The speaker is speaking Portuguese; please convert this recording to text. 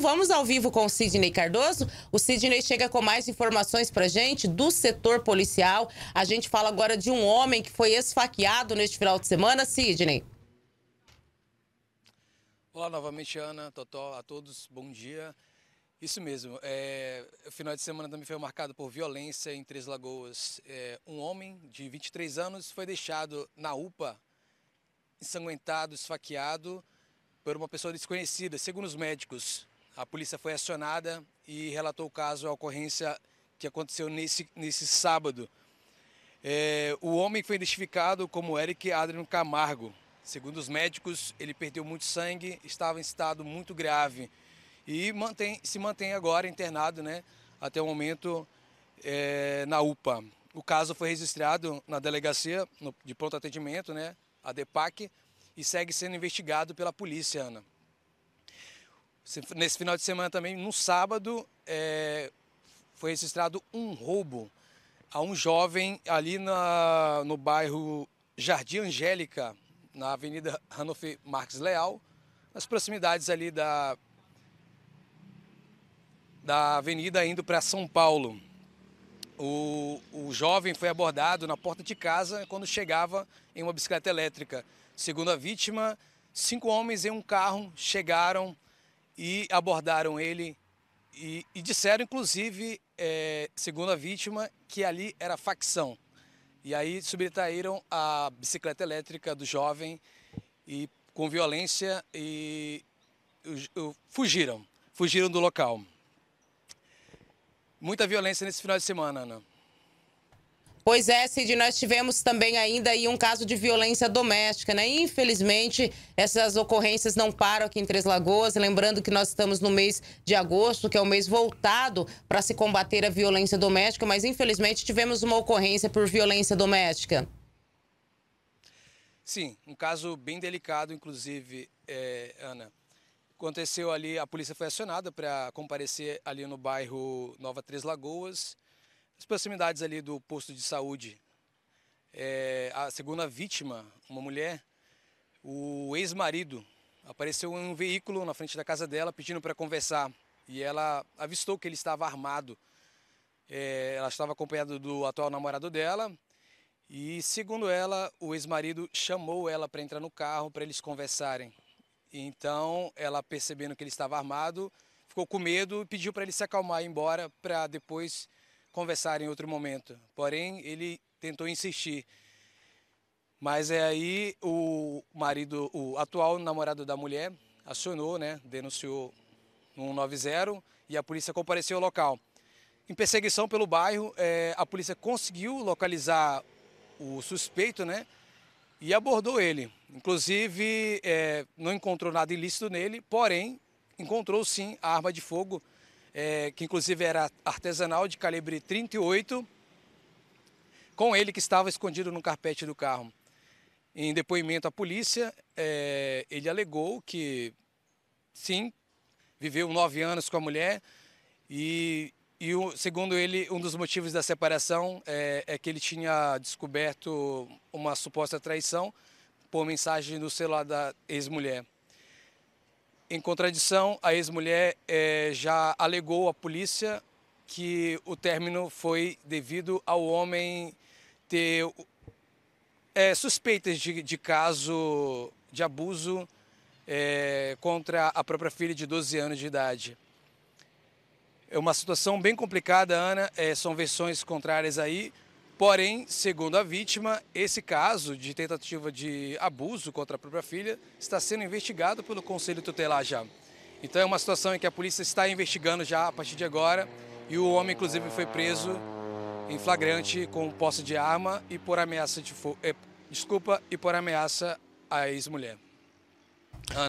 Então vamos ao vivo com o Sidney Cardoso. O Sidney chega com mais informações pra gente do setor policial. A gente fala agora de um homem que foi esfaqueado neste final de semana. Sidney. Olá novamente, Ana, Totó, a todos, bom dia. Isso mesmo, o final de semana também foi marcado por violência em Três Lagoas. Um homem de 23 anos foi deixado na UPA, ensanguentado, esfaqueado, por uma pessoa desconhecida, segundo os médicos. A polícia foi acionada e relatou o caso, a ocorrência que aconteceu nesse sábado. O homem foi identificado como Eric Adriano Camargo. Segundo os médicos, ele perdeu muito sangue, estava em estado muito grave e se mantém agora internado, né, até o momento na UPA. O caso foi registrado na delegacia de pronto atendimento, né, a DEPAC, e segue sendo investigado pela polícia, Ana. Nesse final de semana também, no sábado, foi registrado um roubo a um jovem ali no bairro Jardim Angélica, na Avenida Ranofi Marques Leal, nas proximidades ali da avenida indo para São Paulo. O jovem foi abordado na porta de casa quando chegava em uma bicicleta elétrica. Segundo a vítima, 5 homens em um carro chegaram e abordaram ele e disseram, inclusive, segundo a vítima, que ali era facção. E aí subtraíram a bicicleta elétrica do jovem e com violência e fugiram do local. Muita violência nesse final de semana, Ana. Pois é, Cid, nós tivemos também ainda aí um caso de violência doméstica, né? Infelizmente, essas ocorrências não param aqui em Três Lagoas. Lembrando que nós estamos no mês de agosto, que é o mês voltado para se combater a violência doméstica, mas infelizmente tivemos uma ocorrência por violência doméstica. Sim, um caso bem delicado, inclusive, Ana. Aconteceu ali, a polícia foi acionada para comparecer ali no bairro Nova Três Lagoas, as proximidades ali do posto de saúde. A segunda vítima, uma mulher, o ex-marido, apareceu em um veículo na frente da casa dela pedindo para conversar. E ela avistou que ele estava armado. Ela estava acompanhada do atual namorado dela. E segundo ela, o ex-marido chamou ela para entrar no carro para eles conversarem. Então, ela, percebendo que ele estava armado, ficou com medo e pediu para ele se acalmar e ir embora para depois conversar em outro momento. Porém, ele tentou insistir. Mas aí o marido, o atual namorado da mulher, acionou, né, denunciou no 190 e a polícia compareceu ao local. Em perseguição pelo bairro, a polícia conseguiu localizar o suspeito, né, e abordou ele. Inclusive, não encontrou nada ilícito nele, porém, encontrou sim a arma de fogo, que inclusive era artesanal, de calibre 38, com ele que estava escondido no carpete do carro. Em depoimento à polícia, ele alegou que, sim, viveu 9 anos com a mulher e segundo ele, um dos motivos da separação é que ele tinha descoberto uma suposta traição por mensagem do celular da ex-mulher. Em contradição, a ex-mulher já alegou à polícia que o término foi devido ao homem ter suspeitas de caso de abuso contra a própria filha de 12 anos de idade. É uma situação bem complicada, Ana, são versões contrárias aí, porém, segundo a vítima, esse caso de tentativa de abuso contra a própria filha está sendo investigado pelo Conselho Tutelar já. Então é uma situação em que a polícia está investigando já a partir de agora e o homem, inclusive, foi preso em flagrante com posse de arma e por ameaça de fogo, e por ameaça à ex-mulher.